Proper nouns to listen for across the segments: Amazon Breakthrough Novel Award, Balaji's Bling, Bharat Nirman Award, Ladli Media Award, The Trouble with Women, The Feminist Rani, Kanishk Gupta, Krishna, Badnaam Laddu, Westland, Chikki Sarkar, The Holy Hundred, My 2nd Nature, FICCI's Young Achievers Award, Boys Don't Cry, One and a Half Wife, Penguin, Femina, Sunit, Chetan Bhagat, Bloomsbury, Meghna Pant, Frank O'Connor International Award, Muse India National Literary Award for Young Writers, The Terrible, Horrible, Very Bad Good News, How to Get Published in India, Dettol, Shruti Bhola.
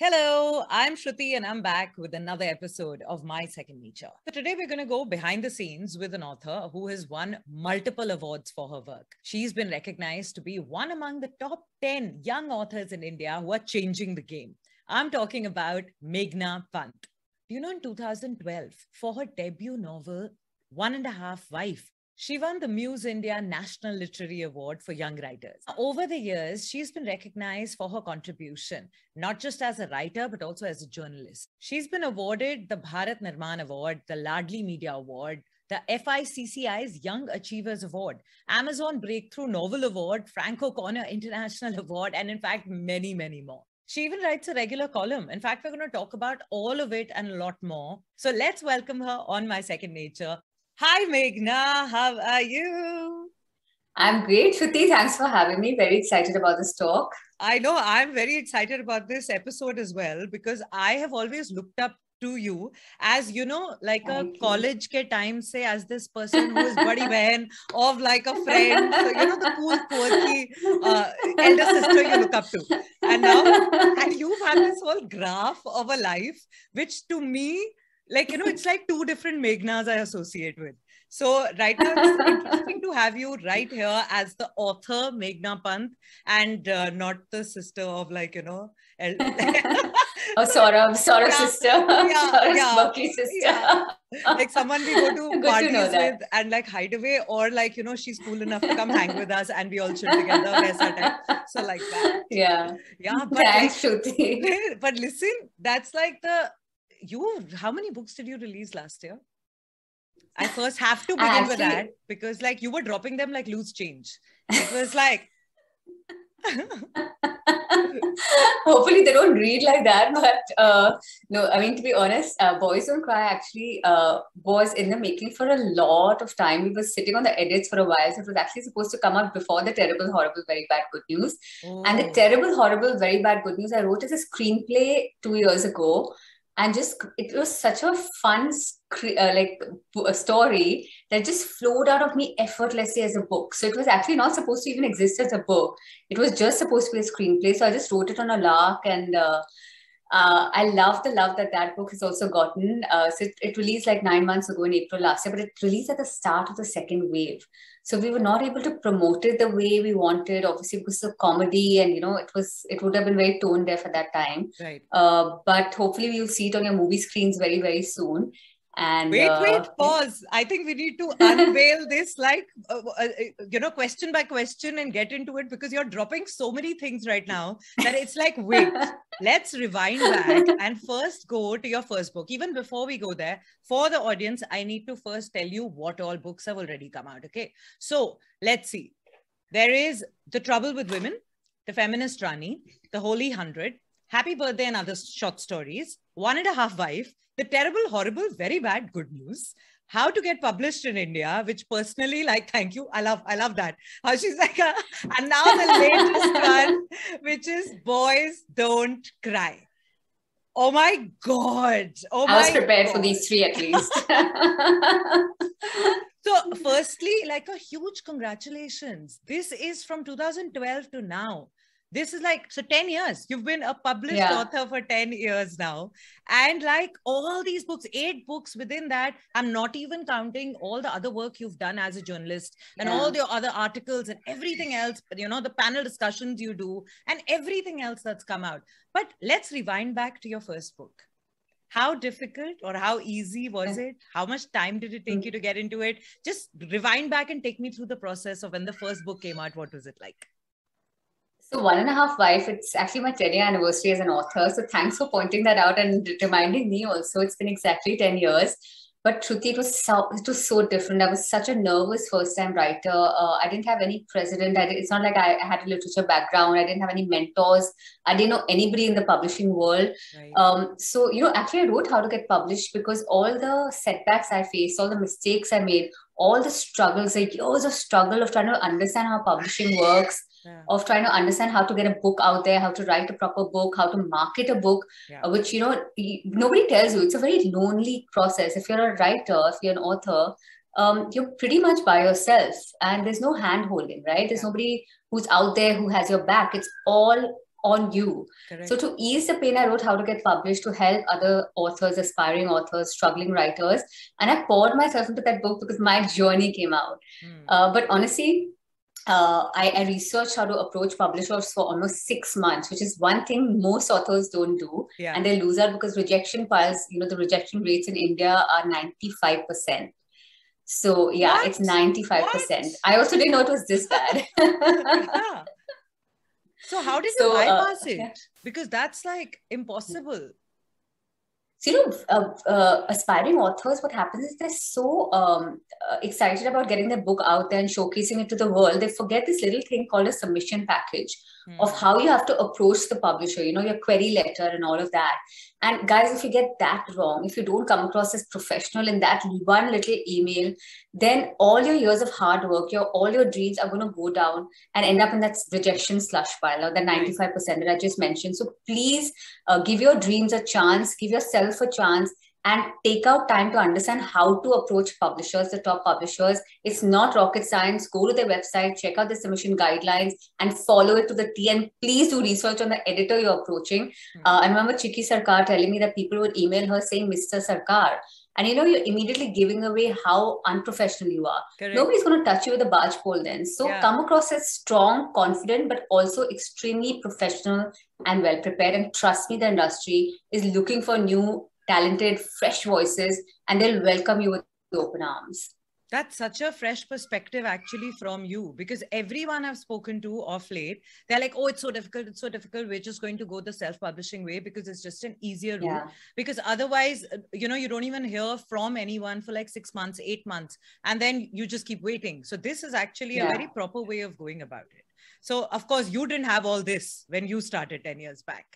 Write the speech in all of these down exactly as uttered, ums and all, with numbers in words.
Hello, I'm Shruti and I'm back with another episode of My second Nature. So today we're going to go behind the scenes with an author who has won multiple awards for her work. She's been recognized to be one among the top ten young authors in India who are changing the game. I'm talking about Meghna Pant. You know, in two thousand twelve, for her debut novel, One and a Half Wife, she won the Muse India National Literary Award for Young Writers. Over the years, she's been recognized for her contribution, not just as a writer, but also as a journalist. She's been awarded the Bharat Nirman Award, the Ladli Media Award, the F I C C I's Young Achievers Award, Amazon Breakthrough Novel Award, Frank O'Connor International Award, and in fact, many, many more. She even writes a regular column. In fact, we're going to talk about all of it and a lot more. So let's welcome her on My second Nature. Hi, Meghna. How are you? I'm great, Shruti. Thanks for having me. Very excited about this talk. I know. I'm very excited about this episode as well, because I have always looked up to you as, you know, like Thank a you. college ke time se as this person who is buddy behan of like a friend. So, you know, the cool, quirky uh, elder sister you look up to. And now and you have this whole graph of a life, which to me, like, you know, it's like two different Meghnas I associate with. So right now, it's interesting to have you right here as the author Meghna Pant and uh, not the sister of, like, you know... El oh, Saurabh, Saurabh yeah. sister. Yeah, Saurabh's yeah. Bucky sister. Yeah. Like someone we go to Good parties to with and like hide away, or like, you know, she's cool enough to come hang with us and we all chill together. So like that. Yeah. Yeah. But, Thanks, like, Shruti. But listen, that's like the... You, how many books did you release last year? I first have to begin actually, with that, because like you were dropping them like loose change. It was like... Hopefully they don't read like that, but uh, no, I mean, to be honest, uh, Boys Don't Cry actually uh, was in the making for a lot of time. We were sitting on the edits for a while, so it was actually supposed to come out before The Terrible, Horrible, Very Bad Good News. Oh. And The Terrible, Horrible, Very Bad Good News I wrote as a screenplay two years ago. And just, it was such a fun uh, like a story that just flowed out of me effortlessly as a book. So it was actually not supposed to even exist as a book. It was just supposed to be a screenplay. So I just wrote it on a lark, and uh, uh, I love the love that that book has also gotten. Uh, so it, it released like nine months ago in April last year, but it released at the start of the second wave. So we were not able to promote it the way we wanted, obviously, because of comedy and, you know, it was, it would have been very tone deaf at that time. Right. Uh, but hopefully we'll see it on your movie screens very, very soon. And wait, uh, wait, pause. I think we need to unveil this, like, uh, uh, you know, question by question and get into it, because you're dropping so many things right now that it's like, wait, let's rewind back and first go to your first book. Even before we go there, for the audience, I need to first tell you what all books have already come out. Okay. So let's see. There is The Trouble with Women, The Feminist Rani, The Holy Hundred, Happy Birthday and Other Short Stories, One and a Half Wife, The Terrible, Horrible, Very Bad Good News, How to Get Published in India, which personally, like, thank you. I love, I love that. How she's like, a, and now the latest one, which is Boys Don't Cry. Oh my God. Oh my I was prepared God. for these three at least. So firstly, like, a huge congratulations. This is from two thousand twelve to now. This is like, so ten years. You've been a published yeah. author for ten years now. And like all these books, eight books within that, I'm not even counting all the other work you've done as a journalist and yeah. all the other articles and everything else, you know, the panel discussions you do and everything else that's come out. But let's rewind back to your first book. How difficult or how easy was it? How much time did it take mm-hmm. you to get into it? Just rewind back and take me through the process of when the first book came out. What was it like? So One and a Half Wife, it's actually my ten-year anniversary as an author. So thanks for pointing that out and reminding me also. It's been exactly ten years. But Shruti, it was so, it was so different. I was such a nervous first-time writer. Uh, I didn't have any precedent. I, it's not like I, I had a literature background. I didn't have any mentors. I didn't know anybody in the publishing world. Right. Um, so, you know, actually I wrote How to Get Published because all the setbacks I faced, all the mistakes I made, all the struggles, like years of struggle of trying to understand how publishing works, Yeah. of trying to understand how to get a book out there, how to write a proper book, how to market a book, yeah. which, you know, nobody tells you. It's a very lonely process. If you're a writer, if you're an author, um, you're pretty much by yourself and there's no hand holding, right? There's yeah. nobody who's out there who has your back. It's all on you. Correct. So to ease the pain, I wrote How to Get Published to help other authors, aspiring authors, struggling writers. And I poured myself into that book because my journey came out. Mm. Uh, but honestly, uh, I, I researched how to approach publishers for almost six months, which is one thing most authors don't do. Yeah. And they lose out because rejection piles, you know, the rejection rates in India are ninety-five percent. So yeah, what? It's ninety-five percent. What? I also didn't know it was this bad. Yeah. So how did so, you bypass uh, it? Yeah. Because that's like impossible. So, you know, uh, uh, aspiring authors, what happens is they're so um, uh, excited about getting their book out there and showcasing it to the world. They forget this little thing called a submission package mm. of how you have to approach the publisher, you know, your query letter and all of that. And guys, if you get that wrong, if you don't come across as professional in that one little email, then all your years of hard work, your all your dreams are going to go down and end up in that rejection slush pile or the ninety-five percent that I just mentioned. So please uh, give your dreams a chance, give yourself a chance, and take out time to understand how to approach publishers, the top publishers. It's not rocket science. Go to their website, check out the submission guidelines and follow it to the T. And please do research on the editor you're approaching. Mm-hmm. uh, I remember Chikki Sarkar telling me that people would email her saying, Mister Sarkar. And you know, you're immediately giving away how unprofessional you are. Correct. Nobody's going to touch you with a barge pole then. So yeah. Come across as strong, confident, but also extremely professional and well-prepared. And trust me, the industry is looking for new talented, fresh voices, and they'll welcome you with open arms. That's such a fresh perspective actually from you, because everyone I've spoken to of late, they're like, oh, it's so difficult, it's so difficult. We're just going to go the self-publishing way because it's just an easier route. Yeah. Because otherwise, you know, you don't even hear from anyone for like six months, eight months, and then you just keep waiting. So this is actually yeah. a very proper way of going about it. So of course, you didn't have all this when you started ten years back.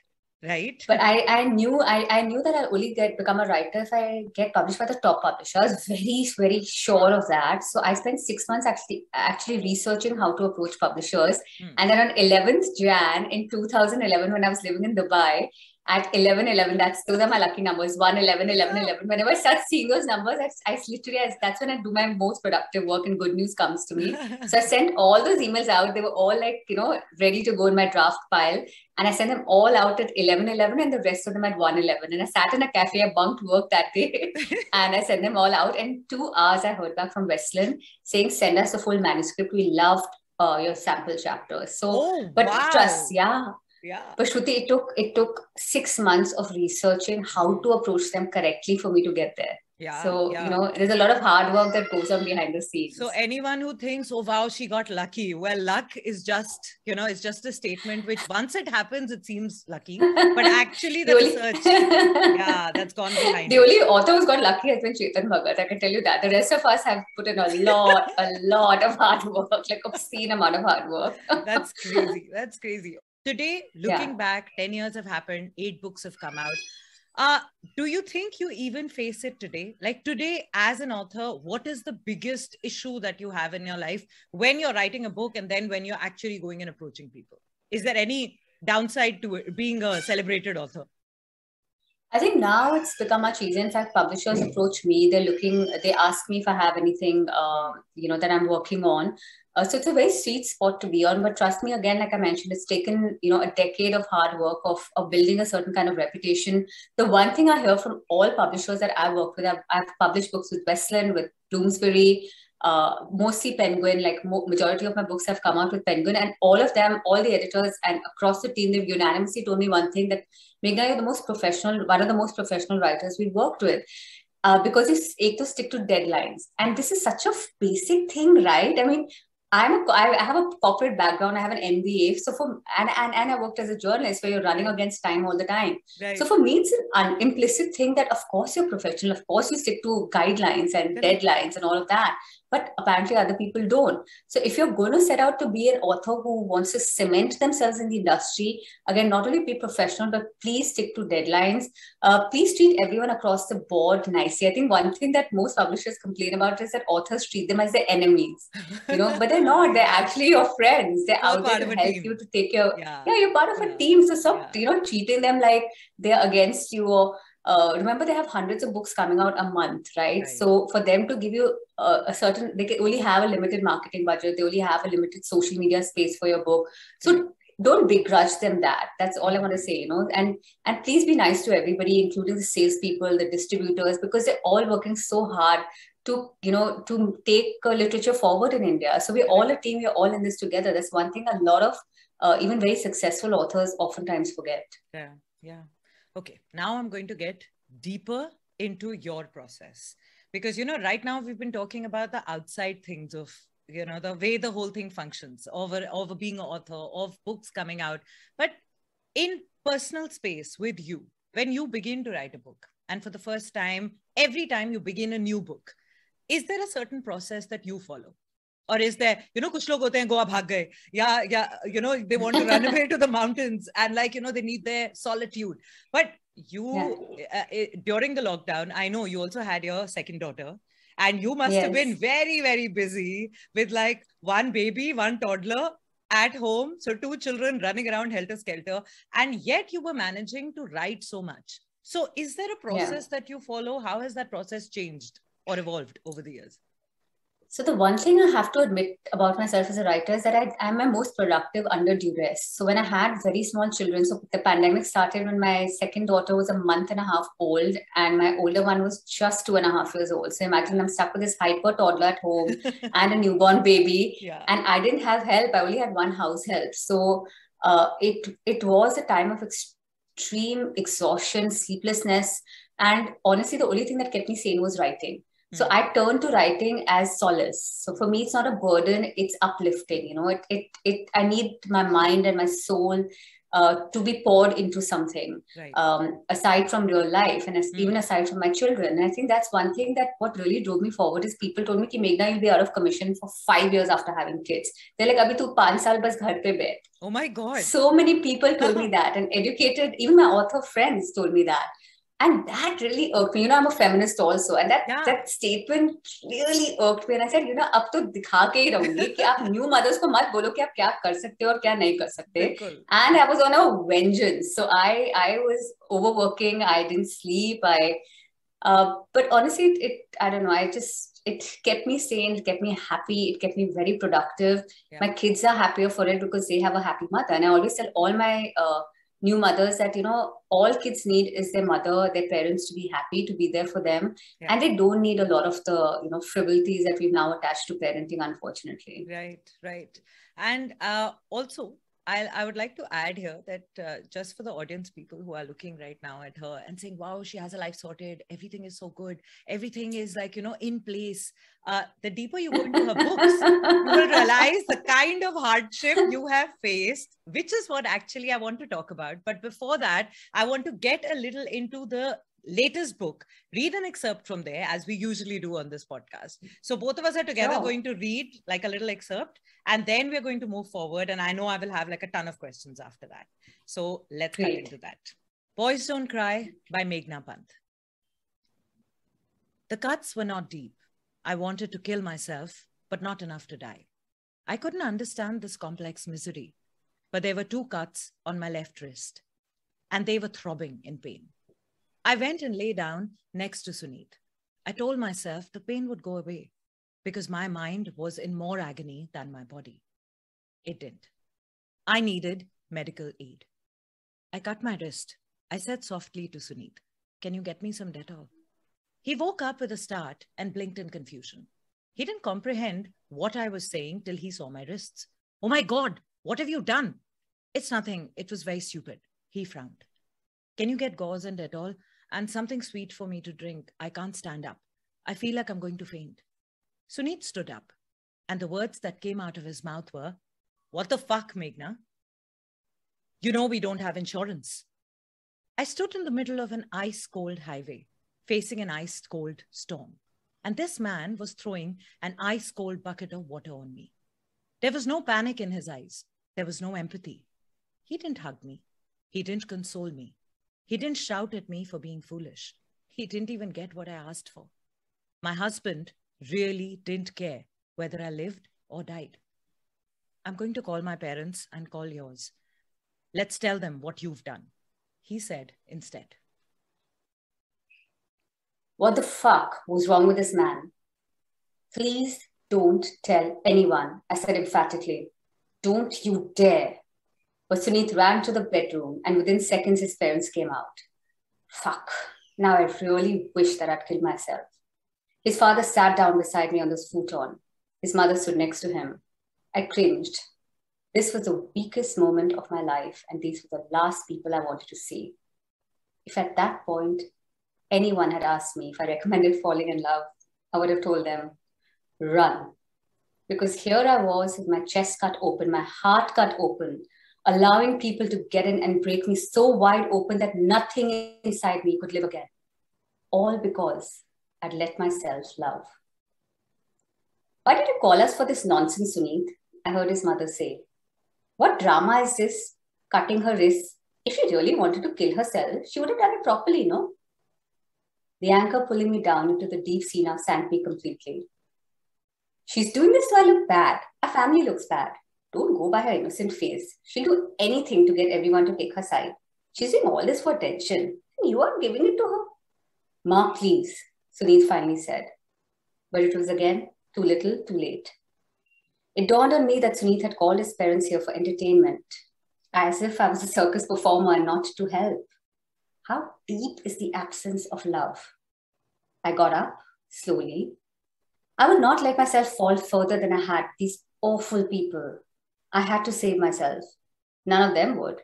Right. But I, I knew I, I knew that I'll only get become a writer if I get published by the top publisher. I was very, very sure of that. So I spent six months actually actually researching how to approach publishers. Mm. And then on eleventh January in two thousand eleven, when I was living in Dubai, at eleven eleven, that's those are my lucky numbers, one, eleven, eleven, eleven. Whenever I start seeing those numbers, I, I literally, I, that's when I do my most productive work and good news comes to me. So I sent all those emails out. They were all like, you know, ready to go in my draft pile. And I sent them all out at eleven eleven and the rest of them at one eleven. And I sat in a cafe, I bunked work that day and I sent them all out. And two hours I heard back from Westland saying, send us the full manuscript. We loved uh, your sample chapters. So, oh, but wow. trust, yeah. Yeah. But Shruti, it took, it took six months of researching how to approach them correctly for me to get there. Yeah, so, yeah. you know, there's a lot of hard work that goes on behind the scenes. So anyone who thinks, oh, wow, she got lucky. Well, luck is just, you know, it's just a statement, which once it happens, it seems lucky. But actually, the, the research, only... yeah, that's gone behind. The it. Only author who's got lucky has been Chetan Bhagat. I can tell you that. The rest of us have put in a lot, a lot of hard work, like obscene amount of hard work. That's crazy. That's crazy. Today, looking yeah. back, ten years have happened, eight books have come out. Uh, do you think you even face it today? Like today, as an author, what is the biggest issue that you have in your life when you're writing a book and then when you're actually going and approaching people? Is there any downside to it, being a celebrated author? I think now it's become much easier. In fact, publishers approach me. They're looking, they ask me if I have anything, uh, you know, that I'm working on. Uh, so it's a very sweet spot to be on. But trust me, again, like I mentioned, it's taken, you know, a decade of hard work of, of building a certain kind of reputation. The one thing I hear from all publishers that I work with, I've, I've published books with Westland, with Bloomsbury, Uh, mostly Penguin, like mo majority of my books have come out with Penguin, and all of them, all the editors and across the team, they've unanimously told me one thing, that Meghna, you're the most professional, one of the most professional writers we worked with, uh, because you to stick to deadlines. And this is such a basic thing, right? I mean, I'm a, I have a corporate background, I have an M B A, so for, and, and, and I worked as a journalist where you're running against time all the time. Right. So for me, it's an implicit thing that of course you're professional, of course you stick to guidelines and right. deadlines and all of that, but apparently other people don't. So if you're going to set out to be an author who wants to cement themselves in the industry, again, not only be professional, but please stick to deadlines. Uh, please treat everyone across the board nicely. I think one thing that most publishers complain about is that authors treat them as their enemies, you know, but they're not, they're actually your friends. They're you're out there to help team. You to take your, yeah, yeah you're part of yeah. a team. So stop, yeah. you know, treating them like they're against you, or uh, remember they have hundreds of books coming out a month, right? right. So for them to give you uh, a certain, they can only have a limited marketing budget. They only have a limited social media space for your book. So don't begrudge them that. That's all I want to say, you know, and, and please be nice to everybody, including the salespeople, the distributors, because they're all working so hard to, you know, to take uh, literature forward in India. So we're all a team, we're all in this together. That's one thing a lot of uh, even very successful authors oftentimes forget. Yeah, yeah. Okay, now I'm going to get deeper into your process. Because, you know, right now we've been talking about the outside things of, you know, the way the whole thing functions, of, a, of a being an author, of books coming out. But in personal space with you, when you begin to write a book, and for the first time, every time you begin a new book, is there a certain process that you follow? Or is there, you know, kuch log hote hain, Goa bhag gaye. Yeah, yeah, you know, they want to run away to the mountains and like, you know, they need their solitude. But you, yeah. uh, during the lockdown, I know you also had your second daughter, and you must yes. have been very, very busy with like one baby, one toddler at home. So two children running around helter-skelter, and yet you were managing to write so much. So is there a process yeah. that you follow? How has that process changed or evolved over the years? So the one thing I have to admit about myself as a writer is that I am my most productive under duress. So when I had very small children, so the pandemic started when my second daughter was a month and a half old and my older one was just two and a half years old. So imagine I'm stuck with this hyper toddler at home and a newborn baby. Yeah. And I didn't have help. I only had one house help. So uh, it, it was a time of extreme exhaustion, sleeplessness. And honestly, the only thing that kept me sane was writing. So I turn to writing as solace. So for me, it's not a burden, it's uplifting. You know, it, it, it, I need my mind and my soul uh, to be poured into something right. um, aside from real life and as, mm. even aside from my children. And I think that's one thing that what really drove me forward is people told me, ki Meghna, you'll be out of commission for five years after having kids. They're like, abhi tu five saal bas ghar pe baith. Oh my God. So many people told me that, and educated, even my author friends told me that. And that really irked me. You know, I'm a feminist also. And that, yeah. that statement really irked me. And I said, you know, ab to dikha ke hi rahungi ki aap new mothers ko mat bolo ki aap kya kar sakte ho aur kya nahi kar sakte. And I was on a vengeance. So I I was overworking. I didn't sleep. I uh, but honestly, it, it I don't know. I just it kept me sane. It kept me happy. It kept me very productive. Yeah. My kids are happier for it because they have a happy mother. And I always tell all my Uh, new mothers that, you know, all kids need is their mother, their parents to be happy, to be there for them. Yeah. And they don't need a lot of the, you know, frivolities that we've now attached to parenting, unfortunately. Right, right. And uh, also, I, I would like to add here that uh, just for the audience, people who are looking right now at her and saying, wow, she has a life sorted. Everything is so good. Everything is like, you know, in place. Uh, the deeper you go into her books, you will realize the kind of hardship you have faced, which is what actually I want to talk about. But before that, I want to get a little into the latest book, read an excerpt from there as we usually do on this podcast. So both of us are together sure. going to read like a little excerpt, and then we're going to move forward. And I know I will have like a ton of questions after that. So let's Great. Get into that. Boys Don't Cry by Meghna Pant. The cuts were not deep. I wanted to kill myself, but not enough to die. I couldn't understand this complex misery, but there were two cuts on my left wrist and they were throbbing in pain. I went and lay down next to Sunit. I told myself the pain would go away because my mind was in more agony than my body. It didn't. I needed medical aid. I cut my wrist. I said softly to Sunit, "Can you get me some Dettol?" He woke up with a start and blinked in confusion. He didn't comprehend what I was saying till he saw my wrists. "Oh my God, what have you done?" "It's nothing. It was very stupid." He frowned. "Can you get gauze and Dettol? And something sweet for me to drink. I can't stand up. I feel like I'm going to faint." Sunit stood up, and the words that came out of his mouth were, "What the fuck, Meghna? You know we don't have insurance." I stood in the middle of an ice-cold highway, facing an ice-cold storm, and this man was throwing an ice-cold bucket of water on me. There was no panic in his eyes. There was no empathy. He didn't hug me. He didn't console me. He didn't shout at me for being foolish. He didn't even get what I asked for. My husband really didn't care whether I lived or died. "I'm going to call my parents and call yours. Let's tell them what you've done," he said instead. What the fuck was wrong with this man? "Please don't tell anyone," I said emphatically. "Don't you dare." but Sunit ran to the bedroom and within seconds his parents came out. Fuck, now I really wish that I'd killed myself. His father sat down beside me on the futon. His mother stood next to him. I cringed. This was the weakest moment of my life, and these were the last people I wanted to see. If at that point anyone had asked me if I recommended falling in love, I would have told them, run. Because here I was with my chest cut open, my heart cut open, allowing people to get in and break me so wide open that nothing inside me could live again. All because I'd let myself love. Why did you call us for this nonsense, Sunit? I heard his mother say. What drama is this? Cutting her wrists. If she really wanted to kill herself, she would have done it properly, no? The anchor pulling me down into the deep sea now sank me completely. She's doing this so I look bad. Our family looks bad. Don't go by her innocent face. She'll do anything to get everyone to take her side. She's doing all this for attention, and you are giving it to her. Ma, please, Sunit finally said. But it was again too little, too late. It dawned on me that Sunit had called his parents here for entertainment, as if I was a circus performer and not to help. How deep is the absence of love? I got up, slowly. I would not let myself fall further than I had. These awful people. I had to save myself. None of them would.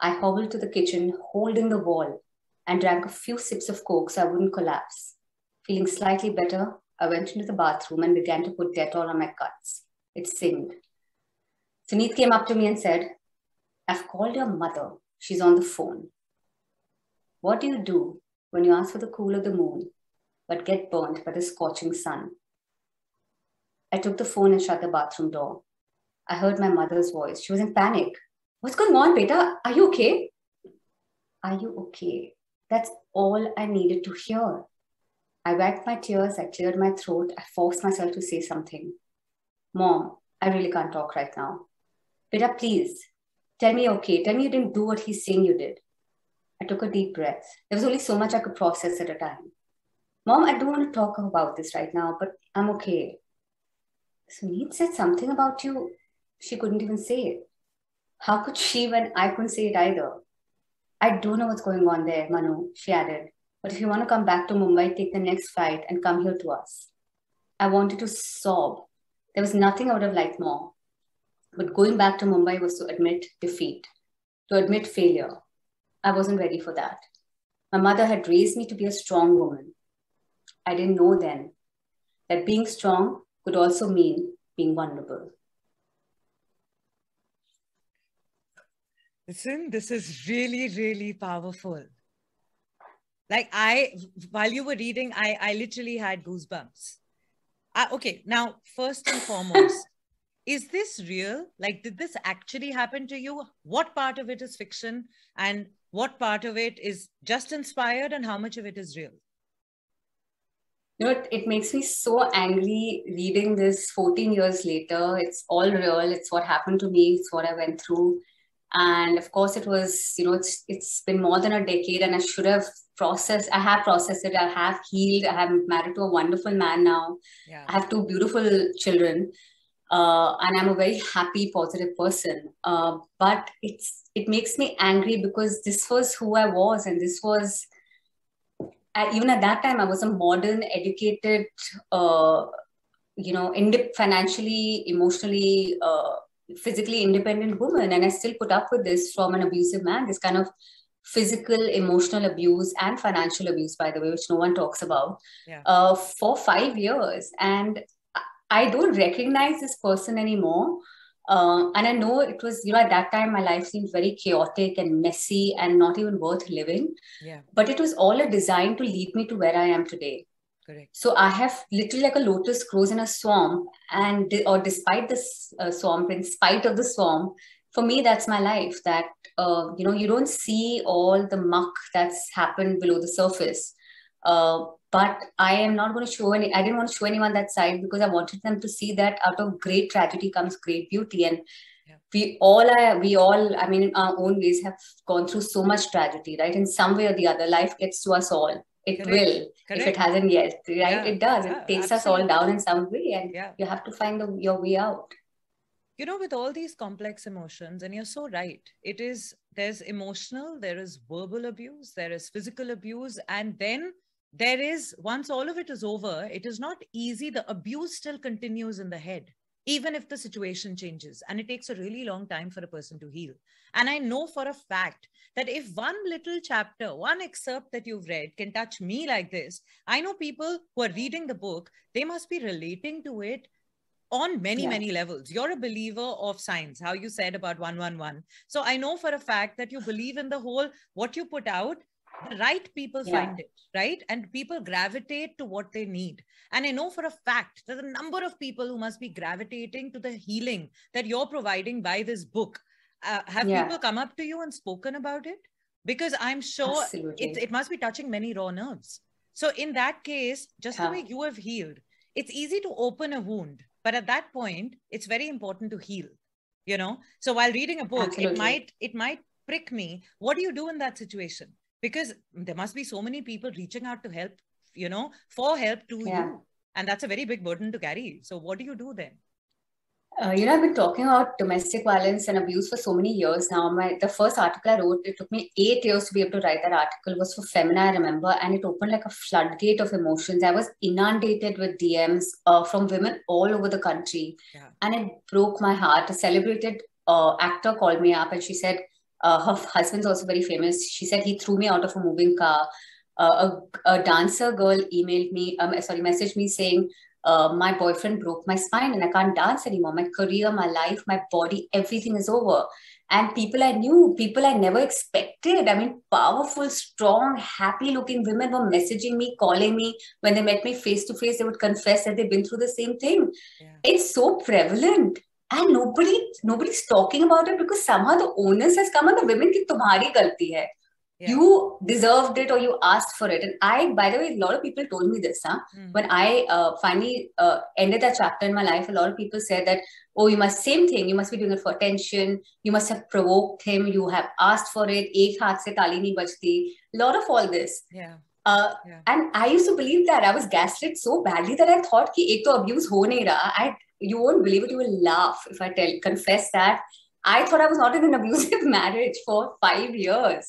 I hobbled to the kitchen, holding the wall, and drank a few sips of Coke so I wouldn't collapse. Feeling slightly better, I went into the bathroom and began to put Dettol on my cuts. It singed. Sunit came up to me and said, I've called your mother. She's on the phone. What do you do when you ask for the cool of the moon, but get burnt by the scorching sun? I took the phone and shut the bathroom door. I heard my mother's voice. She was in panic. What's going on, beta? Are you okay? Are you okay? That's all I needed to hear. I wiped my tears. I cleared my throat. I forced myself to say something. Mom, I really can't talk right now. Beta, please, tell me okay. Tell me you didn't do what he's saying you did. I took a deep breath. There was only so much I could process at a time. Mom, I don't want to talk about this right now, but I'm okay. Sunit said something about you. She couldn't even say it. How could she when I couldn't say it either? I don't know what's going on there, Manu, she added. But if you want to come back to Mumbai, take the next flight and come here to us. I wanted to sob. There was nothing I would have liked more. But going back to Mumbai was to admit defeat, to admit failure. I wasn't ready for that. My mother had raised me to be a strong woman. I didn't know then that being strong could also mean being vulnerable. Listen, this is really, really powerful. Like I, while you were reading, I, I literally had goosebumps. Uh, okay, now, first and foremost, is this real? Like, did this actually happen to you? What part of it is fiction and what part of it is just inspired and how much of it is real? You know, it, it makes me so angry reading this fourteen years later. It's all real. It's what happened to me. It's what I went through. And of course it was, you know, it's, it's been more than a decade and I should have processed, I have processed it. I have healed. I am married to a wonderful man now. Yeah. I have two beautiful children uh, and I'm a very happy, positive person. Uh, but it's, it makes me angry because this was who I was and this was, I, even at that time, I was a modern, educated, uh, you know, indep- financially, emotionally, uh, physically independent woman. And I still put up with this from an abusive man, this kind of physical, emotional abuse and financial abuse, by the way, which no one talks about, yeah. uh, for five years. And I don't recognize this person anymore. Uh, and I know it was, you know, at that time, my life seemed very chaotic and messy and not even worth living. Yeah. But it was all a design to lead me to where I am today. Correct. So I have literally like a lotus grows in a swamp and or despite this uh, swamp, in spite of the swamp, for me, that's my life that, uh, you know, you don't see all the muck that's happened below the surface. Uh, but I am not going to show any, I didn't want to show anyone that side because I wanted them to see that out of great tragedy comes great beauty. And yeah. we all, are, we all, I mean, in our own ways have gone through so much tragedy, right? In some way or the other, life gets to us all. It Correct. will, Correct. if it hasn't yet, right? Yeah. It does. Yeah, it takes absolutely. us all down in some way and yeah. you have to find the, your way out. you know, with all these complex emotions, and you're so right, it is, there's emotional, there is verbal abuse, there is physical abuse, and then there is, once all of it is over, it is not easy. The abuse still continues in the head, even if the situation changes. And it takes a really long time for a person to heal. And I know for a fact that if one little chapter, one excerpt that you've read can touch me like this, I know people who are reading the book, they must be relating to it on many, yeah. many levels. You're a believer of science, how you said about one one one. So I know for a fact that you believe in the whole, what you put out, the right people yeah. find it, right? And people gravitate to what they need. And I know for a fact there's a number of people who must be gravitating to the healing that you're providing by this book. Uh, have yeah. people come up to you and spoken about it? Because I'm sure it, it must be touching many raw nerves. So in that case, just yeah. the way you have healed, it's easy to open a wound. But at that point, it's very important to heal, you know? So while reading a book, Absolutely. it might it might prick me. What do you do in that situation? Because there must be so many people reaching out to help, you know, for help to yeah. you. And that's a very big burden to carry. So what do you do then? Uh, you know, I've been talking about domestic violence and abuse for so many years now. My, the first article I wrote, it took me eight years to be able to write that article, was for Femina, I remember. And it opened like a floodgate of emotions. I was inundated with D Ms uh, from women all over the country. Yeah. And it broke my heart. A celebrated uh, actor called me up and she said, Uh, her husband's also very famous. She said he threw me out of a moving car. Uh, a, a dancer girl emailed me, um, sorry, messaged me saying, uh, my boyfriend broke my spine and I can't dance anymore. My career, my life, my body, everything is over. And people I knew, people I never expected. I mean, powerful, strong, happy-looking women were messaging me, calling me. When they met me face-to-face, they would confess that they've been through the same thing. Yeah. It's so prevalent. And nobody, nobody's talking about it because somehow the onus has come on the women ki tumhari galti hai. Yeah. You deserved it or you asked for it. And I, by the way, a lot of people told me this. Huh? Mm. When I uh, finally uh, ended that chapter in my life, a lot of people said that, oh, you must, same thing. You must be doing it for attention. You must have provoked him. You have asked for it. Ek haath se taali nahi bajti. A lot of all this. Yeah. Uh, yeah. And I used to believe that. I was gaslit so badly that I thought ki ek to abuse ho nahi raha. I, You won't believe it. You will laugh if I tell, confess that. I thought I was not in an abusive marriage for five years.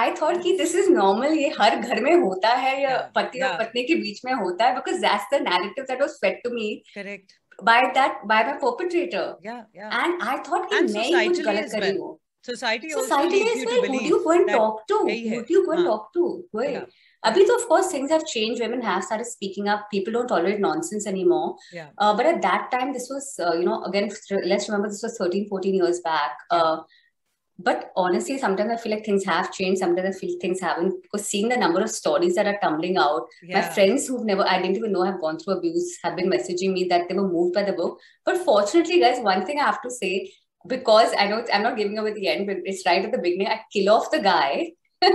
I thought ki this is normal. Ye har ghar mein hota hai, ya pati aur patni ke beech mein hota hai, because that's the narrative that was fed to me. Correct. By that, by my perpetrator. Yeah, yeah. And I thought ki main kuch galat kar rahi hu. Society also leads you to believe. Who do you go and talk to? Who do you go and talk to? Who? Abhi toh, of course, things have changed. Women have started speaking up. People don't tolerate nonsense anymore. Yeah. Uh, but at that time, this was, uh, you know, again, let's remember this was thirteen, fourteen years back. Uh, but honestly, sometimes I feel like things have changed. Sometimes I feel things haven't. Because seeing the number of stories that are tumbling out, yeah. my friends who've never, I didn't even know have gone through abuse, have been messaging me that they were moved by the book. But fortunately, guys, one thing I have to say, because I know it's, I'm not giving away the end, but it's right at the beginning, I kill off the guy. Sure,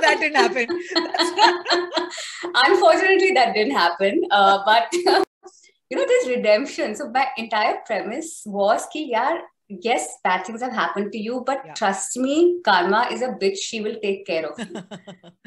that didn't happen. Unfortunately, that didn't happen. Uh, but you know, there's redemption. So my entire premise was ki, yaar, yes, bad things have happened to you, but yeah. trust me, karma is a bitch. She will take care of you.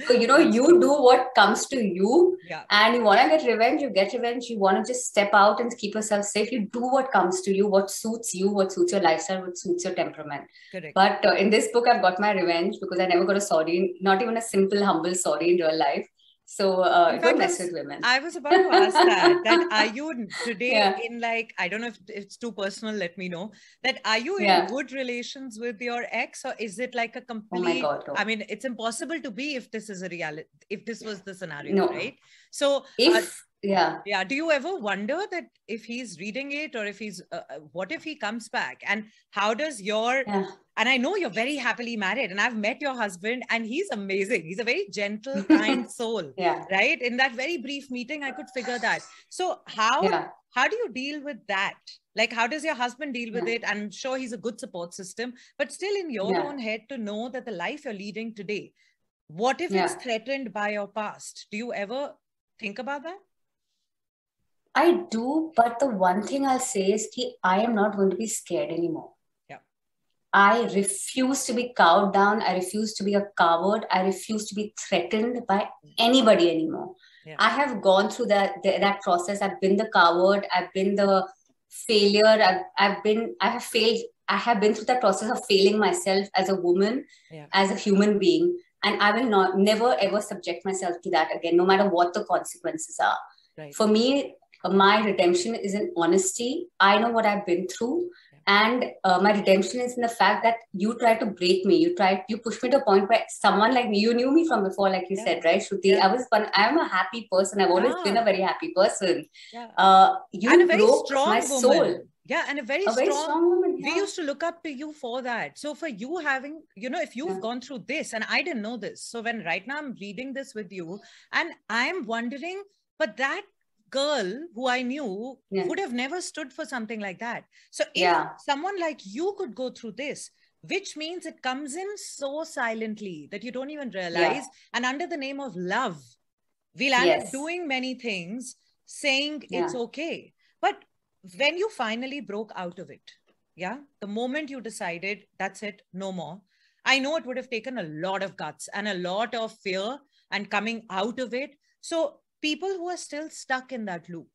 So you know, you do what comes to you, yeah. and you want to get revenge, you get revenge. You want to just step out and keep yourself safe. You do what comes to you, what suits you, what suits your lifestyle, what suits your temperament. Correct. But uh, in this book, I've got my revenge because I never got a sorry, not even a simple, humble sorry in real life. So uh, don't mess with women. I was about to ask that, that are you today yeah. in, like, I don't know if it's too personal, let me know, that are you in yeah. good relations with your ex, or is it like a complete, oh my God, oh. I mean, it's impossible to be if this is a reality, if this was the scenario, no. right? So if, uh, yeah. yeah. do you ever wonder that if he's reading it, or if he's, uh, what if he comes back, and how does your... Yeah. And I know you're very happily married, and I've met your husband, and he's amazing. He's a very gentle, kind soul, yeah. right? In that very brief meeting, I could figure that. So how, yeah. how do you deal with that? Like, how does your husband deal with yeah. it? I'm sure he's a good support system, but still in your yeah. own head to know that the life you're leading today, what if yeah. it's threatened by your past? Do you ever think about that? I do, but the one thing I'll say is that I am not going to be scared anymore. I refuse to be cowed down. I refuse to be a coward. I refuse to be threatened by anybody anymore. Yeah. I have gone through that, that, that process. I've been the coward. I've been the failure. I've, I've been, I have failed. I have been through that process of failing myself as a woman, yeah. as a human being. And I will not, never, ever subject myself to that again, no matter what the consequences are. Right. For me, my redemption is in honesty. I know what I've been through. And uh, my redemption is in the fact that you tried to break me. You tried, you pushed me to a point where someone like me, you knew me from before, like you yeah. said, right, Shruti? Yeah. I was one, I'm a happy person. I've always yeah. been a very happy person. Yeah. Uh, you and a very strong my woman. Soul. Yeah, and a very, a strong, very strong woman. Yeah. We used to look up to you for that. So for you having, you know, if you've yeah. gone through this, and I didn't know this. So when right now I'm reading this with you and I'm wondering, but that girl who I knew yeah. would have never stood for something like that. So if yeah. someone like you could go through this, which means it comes in so silently that you don't even realize. Yeah. And under the name of love, we'll end yes. up doing many things, saying yeah. it's okay. But when you finally broke out of it, yeah, the moment you decided, that's it, no more. I know it would have taken a lot of guts and a lot of fear and coming out of it. So people who are still stuck in that loop,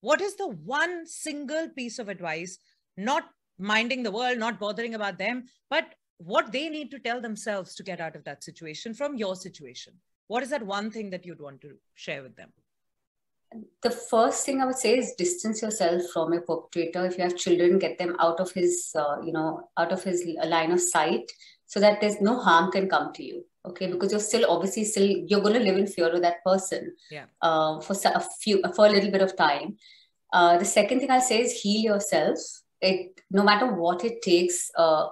what is the one single piece of advice, not minding the world, not bothering about them, but what they need to tell themselves to get out of that situation from your situation? What is that one thing that you'd want to share with them? The first thing I would say is distance yourself from your perpetrator. If you have children, get them out of his, uh, you know, out of his line of sight so that there's no harm can come to you. Okay, because you're still obviously still you're going to live in fear of that person yeah. uh, for a few for a little bit of time. Uh, the second thing I'll say is heal yourself. It no matter what it takes, uh,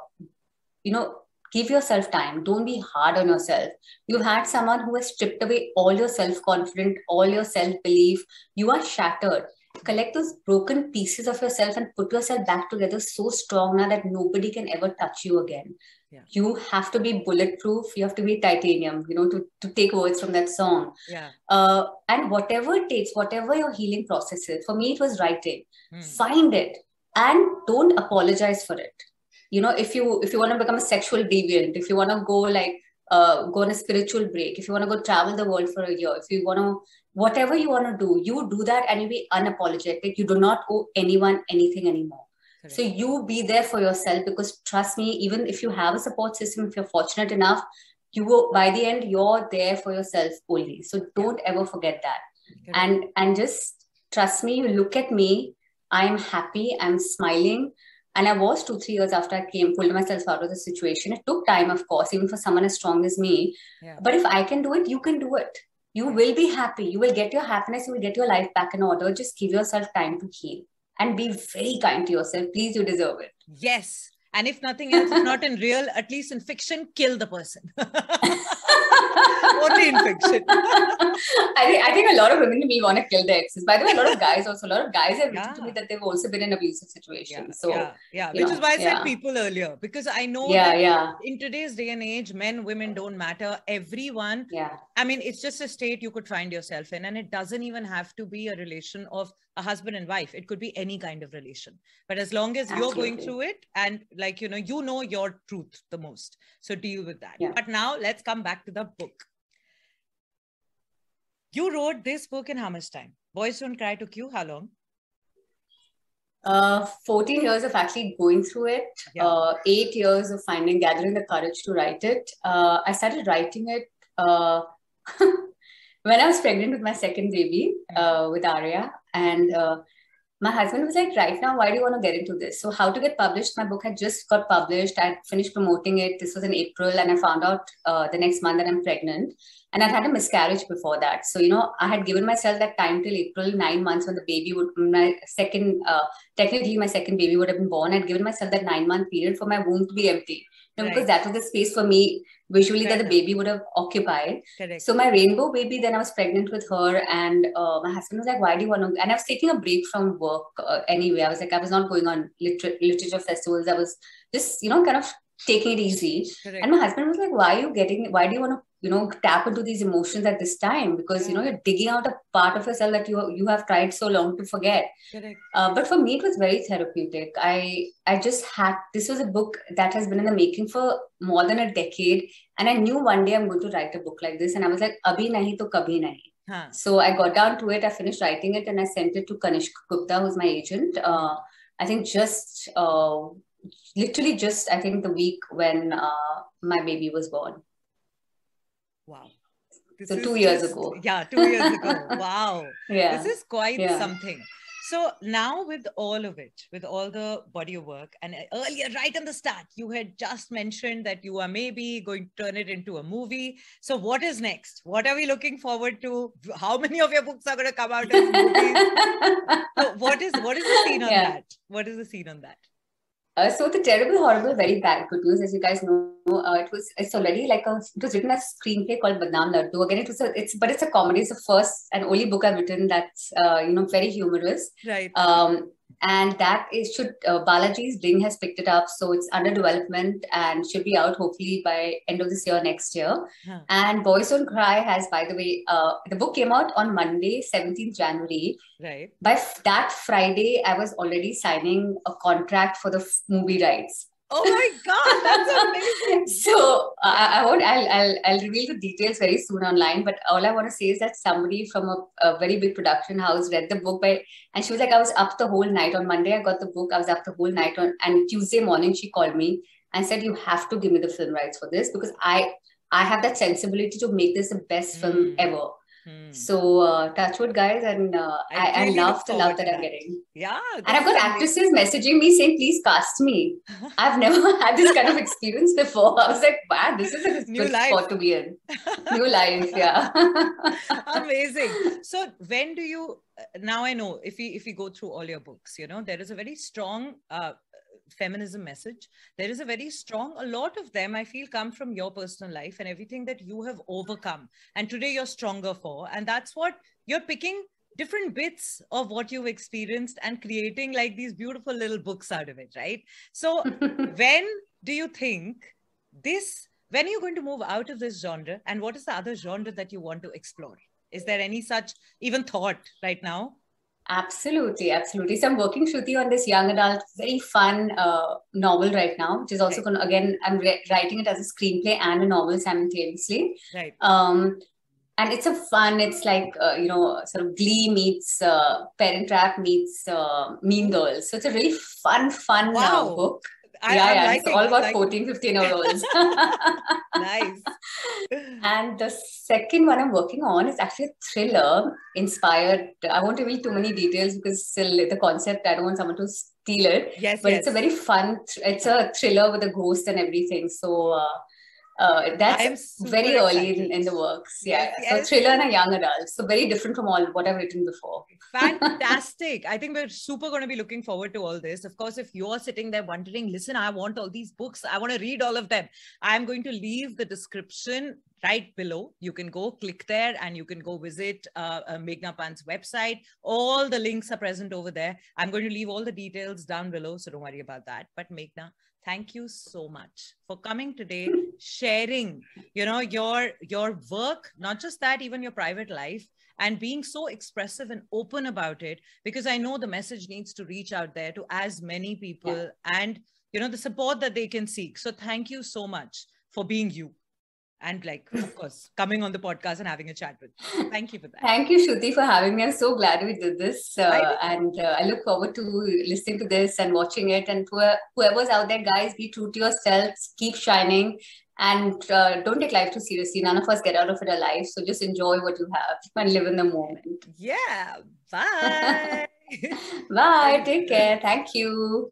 you know, give yourself time. Don't be hard on yourself. You've had someone who has stripped away all your self-confidence, all your self-belief. You are shattered. Collect those broken pieces of yourself and put yourself back together so strong now that nobody can ever touch you again. Yeah. You have to be bulletproof. You have to be titanium, you know, to, to take words from that song. Yeah. Uh, and whatever it takes, whatever your healing process is, for me, it was writing. Mm. Find it and don't apologize for it. You know, if you, if you want to become a sexual deviant, if you want to go like, uh, go on a spiritual break, if you want to go travel the world for a year, if you want to, whatever you want to do, you do that and you be unapologetic. You do not owe anyone anything anymore. Correct. So you be there for yourself, because trust me, even if you have a support system, if you're fortunate enough, you will, by the end, you're there for yourself only. So don't ever forget that. Correct. And, and just trust me, you look at me, I'm happy, I'm smiling. And I was two, three years after I came, pulled myself out of the situation. It took time, of course, even for someone as strong as me. Yeah. But if I can do it, you can do it. You right. will be happy. You will get your happiness. You will get your life back in order. Just give yourself time to heal and be very kind to yourself. Please, you deserve it. Yes. And if nothing else is not in real, at least in fiction, kill the person. Only in fiction. I, think, I think a lot of women will want to kill their exes. By the way, a lot of guys also, a lot of guys have yeah. written to me that they've also been in abusive situations. Yeah, so, yeah, yeah. which know, is why I yeah. said people earlier, because I know yeah, that yeah. in today's day and age, men, women don't matter. Everyone, yeah. I mean, it's just a state you could find yourself in, and it doesn't even have to be a relation of a husband and wife. It could be any kind of relation, but as long as Absolutely. You're going through it and like, you know, you know your truth the most. So deal with that. Yeah. But now let's come back to the book. You wrote this book in how much time? Boys Don't Cry took you how long? Uh, fourteen years of actually going through it. Yeah. Uh, eight years of finding, gathering the courage to write it. Uh, I started writing it uh, when I was pregnant with my second baby, uh, with Arya. And uh, my husband was like, right now, why do you want to get into this? So How to Get Published, my book had just got published. I finished promoting it. This was in April and I found out uh, the next month that I'm pregnant. And I'd had a miscarriage before that. So, you know, I had given myself that time till April, nine months when the baby would, my second, uh, technically my second baby would have been born. I'd given myself that nine month period for my womb to be empty. You know, right. Because that was the space for me visually Correct. That the baby would have occupied. Correct. So my rainbow baby, then I was pregnant with her and uh, my husband was like, why do you want to? And I was taking a break from work uh, anyway. I was like, I was not going on liter literature festivals. I was just, you know, kind of taking it easy. Correct. And my husband was like, why are you getting, why do you want to, you know, tap into these emotions at this time? Because, yeah. you know, you're digging out a part of yourself that you, you have tried so long to forget. Correct. Uh, but for me, it was very therapeutic. I, I just had, this was a book that has been in the making for more than a decade. And I knew one day I'm going to write a book like this. And I was like, abhi nahi to kabhi nahi. Huh. So I got down to it. I finished writing it and I sent it to Kanishk Gupta, who's my agent. Uh, I think just uh, literally just I think the week when uh, my baby was born. Wow. This so two years just, ago. Yeah, two years ago. Wow. Yeah. This is quite yeah. something. So now with all of it, with all the body of work, and earlier, right in the start, you had just mentioned that you are maybe going to turn it into a movie. So what is next? What are we looking forward to? How many of your books are going to come out as movies? So what is, what is the scene on yeah. that? What is the scene on that? Uh, so The Terrible, Horrible, Very Bad Good News, as you guys know, uh, it was it's already like a it was written as a screenplay called Badnaam Laddu. Again, it was a, it's but it's a comedy. It's the first and only book I've written that's uh, you know very humorous. Right. Um, and that is should uh, Balaji's Bling has picked it up, so it's under development and should be out hopefully by end of this year, next year. Huh. And Boys Don't Cry has, by the way, uh, the book came out on Monday, seventeenth January. Right. By f that Friday, I was already signing a contract for the f movie rights. Oh my God, that's amazing! So uh, I won't. I'll, I'll I'll reveal the details very soon online. But all I want to say is that somebody from a, a very big production house read the book by, and she was like, I was up the whole night on Monday. I got the book. I was up the whole night on, and Tuesday morning she called me and said, you have to give me the film rights for this because I I have that sensibility to make this the best mm. film ever. Hmm. So uh, touch wood, guys, and uh, I, I, really I love the love that, that I'm getting. Yeah, and I've got actresses messaging me saying, "Please cast me." I've never had this kind of experience before. I was like, "Wow, this is a new life for to be in." New life, yeah. Amazing. So, when do you? Now I know if we if we go through all your books, you know there is a very strong uh, feminism message. There is a very strong, a lot of them I feel come from your personal life and everything that you have overcome and today you're stronger for, and that's what you're picking different bits of what you've experienced and creating like these beautiful little books out of it, right? So when do you think this, when are you going to move out of this genre, and what is the other genre that you want to explore? Is there any such even thought right now? Absolutely, absolutely. So I'm working, Shruti, on this young adult, very fun uh, novel right now, which is also right. going to, again, I'm writing it as a screenplay and a novel simultaneously. Right. Um, and it's a fun, it's like, uh, you know, sort of Glee meets uh, Parent Trap meets uh, Mean Girls. So it's a really fun, fun wow. uh, book. I, yeah, I'm yeah. Liking, it's all about like... fourteen, fifteen year olds. Nice. And the second one I'm working on is actually a thriller inspired. I won't reveal too many details because still the concept, I don't want someone to steal it. Yes, but yes. It's a very fun, it's a thriller with a ghost and everything. So uh, uh, that's very early in, in the works. Yeah. Yes, so yes. Thriller and a young adult. So very different from all what I've written before. Fantastic. I think we're super going to be looking forward to all this. Of course, if you're sitting there wondering, listen, I want all these books, I want to read all of them, I'm going to leave the description right below. You can go click there and you can go visit uh, uh, Meghna Pant's website. All the links are present over there. I'm going to leave all the details down below, so don't worry about that. But Meghna, thank you so much for coming today, sharing, you know, your, your work, not just that, even your private life, and being so expressive and open about it, because I know the message needs to reach out there to as many people yeah. and, you know, the support that they can seek. So thank you so much for being you. And like, of course, coming on the podcast and having a chat with you. Thank you for that. Thank you, Shruti, for having me. I'm so glad we did this. Uh, and uh, I look forward to listening to this and watching it. And whoever's out there, guys, be true to yourselves. Keep shining. And uh, don't take life too seriously. None of us get out of it alive. So just enjoy what you have and live in the moment. Yeah. Bye. Bye. Take care. Thank you.